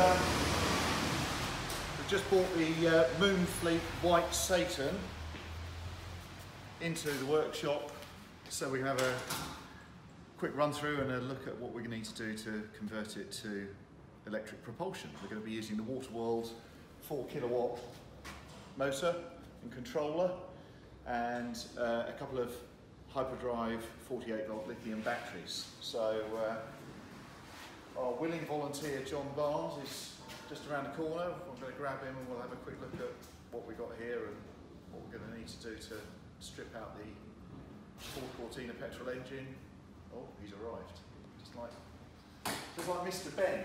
We've just brought the Moonfleet White Satan into the workshop so we can have a quick run through and a look at what we're going to need to do to convert it to electric propulsion. We're going to be using the Waterworld 4kW motor and controller and a couple of Hyperdrive 48V lithium batteries. So our willing volunteer John Barnes is just around the corner. I'm going to grab him and we'll have a quick look at what we've got here and what we're going to need to do to strip out the Ford Cortina petrol engine. Oh, he's arrived, just like Mr. Ben.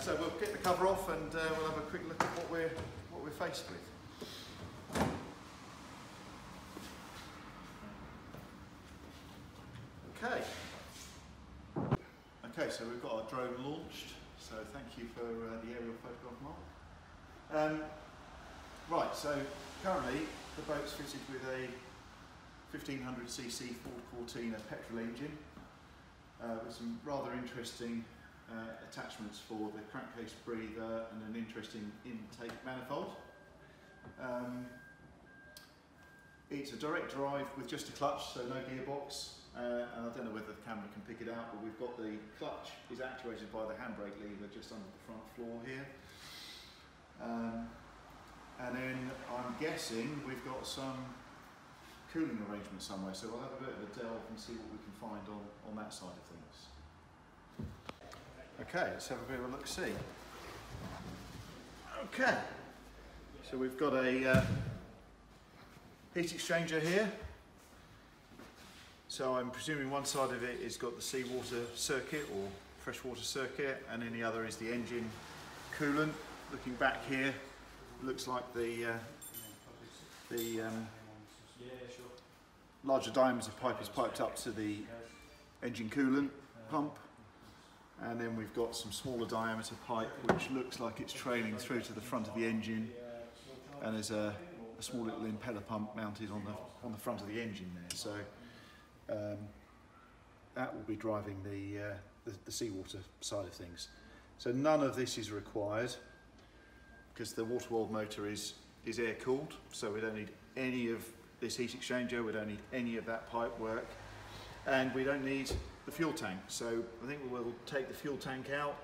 So we'll get the cover off and we'll have a quick look at what we're faced with. Okay, so we've got our drone launched, so thank you for the aerial photograph, Mark. Right, so currently the boat's fitted with a 1500cc Ford Cortina petrol engine with some rather interesting attachments for the crankcase breather and an interesting intake manifold. It's a direct drive with just a clutch, so no gearbox. And I don't know whether the camera can pick it out, but we've got the clutch is actuated by the handbrake lever just under the front floor here. And then I'm guessing we've got some cooling arrangement somewhere, so we'll have a bit of a delve and see what we can find on that side of things. Okay, let's have a bit of a look-see. Okay, so we've got a heat exchanger here. So I'm presuming one side of it has got the seawater circuit or freshwater circuit, and then the other is the engine coolant. Looking back here, looks like the larger diameter pipe is piped up to the engine coolant pump, and then we've got some smaller diameter pipe which looks like it's trailing through to the front of the engine, and there's a small little impeller pump mounted on the front of the engine there. So that will be driving the seawater side of things. So none of this is required because the Waterworld motor is air cooled, so we don't need any of this heat exchanger, we don't need any of that pipe work, and we don't need the fuel tank. So I think we will take the fuel tank out,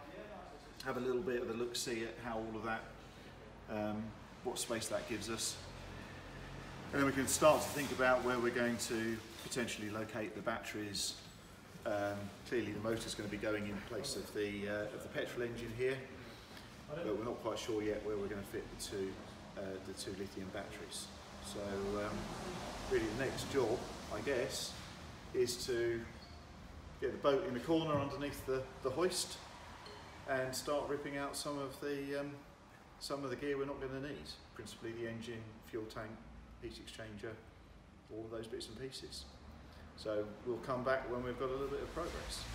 have a little bit of a look-see at how all of that, what space that gives us. And then we can start to think about where we're going to potentially locate the batteries. Clearly the motor's going to be going in place of the petrol engine here, but we're not quite sure yet where we're going to fit the two lithium batteries. So really the next job, I guess, is to get the boat in the corner underneath the hoist and start ripping out some of the gear we're not going to need, principally the engine, fuel tank, heat exchanger, all of those bits and pieces. So we'll come back when we've got a little bit of progress.